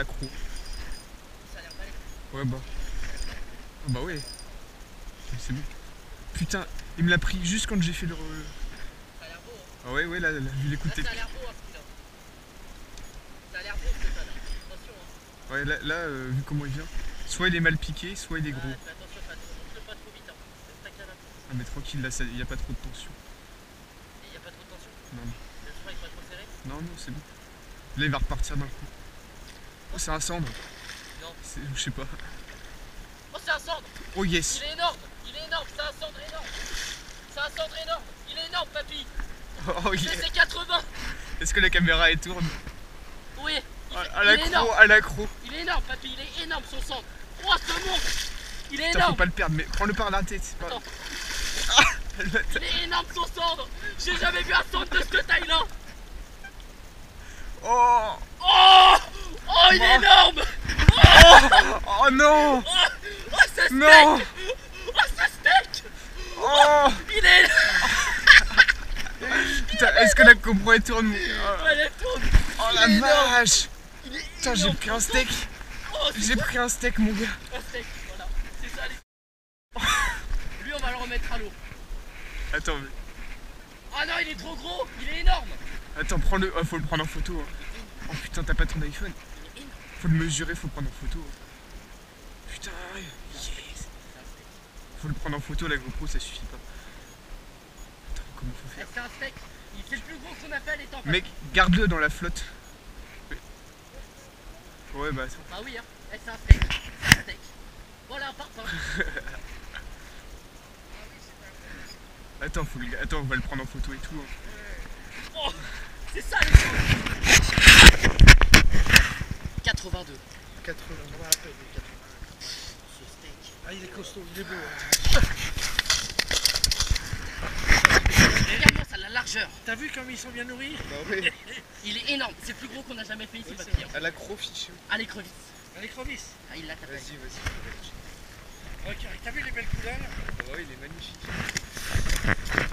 l'accro. Ouais bah. Oh bah ouais. C'est bon. Putain, il me l'a pris juste quand j'ai fait le... Ça a l'air beau hein. Ah ouais ouais, là, vu les coups de tête. Ça a l'air beau hein, ce coup-là. Ça a l'air beau ce coup-là. Attention hein. Ouais, là, vu comment il vient. Soit il est mal piqué, soit il est gros. Attention, attention, pas trop vite hein. Ah mais tranquille, là, il n'y a pas trop de tension. Il n'y a pas trop de tension. Non, non. Le frein est pas trop serré. Non, non, c'est bon. Là, il va repartir d'un coup. Oh, c'est un cendre. Non. Je sais pas. Oh, c'est un cendre. Oh, yes. Il est énorme. Il est énorme. C'est un cendre énorme. C'est un cendre énorme. Il est énorme, papy. Oh, yes. C'est 80. Est-ce que la caméra, elle tourne? Oui. À l'accro. Il est énorme, papy. Il est énorme, son cendre. Oh, ce monstre. Il est putain, énorme. Faut pas le perdre, mais prends-le par la tête. Attends. Ah, il est énorme, son cendre. J'ai jamais vu un cendre de cette taille-là. Oh. Oh. Oh, il est énorme. Oh, oh non. Oh, ce steak. Non. Oh, ce steak. Oh, oh. Il est putain, est-ce que la GoPro elle tourne? Elle tourne. Oh la vache. Putain, j'ai pris un steak. Oh, j'ai pris un steak, mon gars. Un steak, voilà. C'est ça les... Lui, on va le remettre à l'eau. Attends, mais... Ah non, il est trop gros. Il est énorme. Attends, prends-le. Oh, faut le prendre en photo. Hein. Oh putain, t'as pas ton iPhone. Faut le mesurer, faut le prendre en photo. Putain, yes. Faut le prendre en photo, la GoPro, ça suffit pas. Attends, comment faut faire? C'est un steak. C'est le plus gros qu'on a fait à l'étang. Mec, garde-le dans la flotte. Ouais, bah... Bah oui, hein. C'est un steak. C'est un steak. Voilà, partant. Attends, attends, on va le prendre en photo et tout. Hein. Oh, c'est ça, le truc. 82. 80, on va appeler 80. Ce steak. Ah, il est costaud, il est beau. Hein. Regarde-moi ça, la largeur. T'as vu comme ils sont bien nourris? Bah oui. Il est énorme, c'est le plus gros qu'on a jamais fait ici, pas de pire. À l'accrofiche. À l'écrevisse. À l'écrevisse. Ah, il l'a tapé. Vas-y, vas-y. Ok, t'as vu les belles couleurs? Oh, il est magnifique.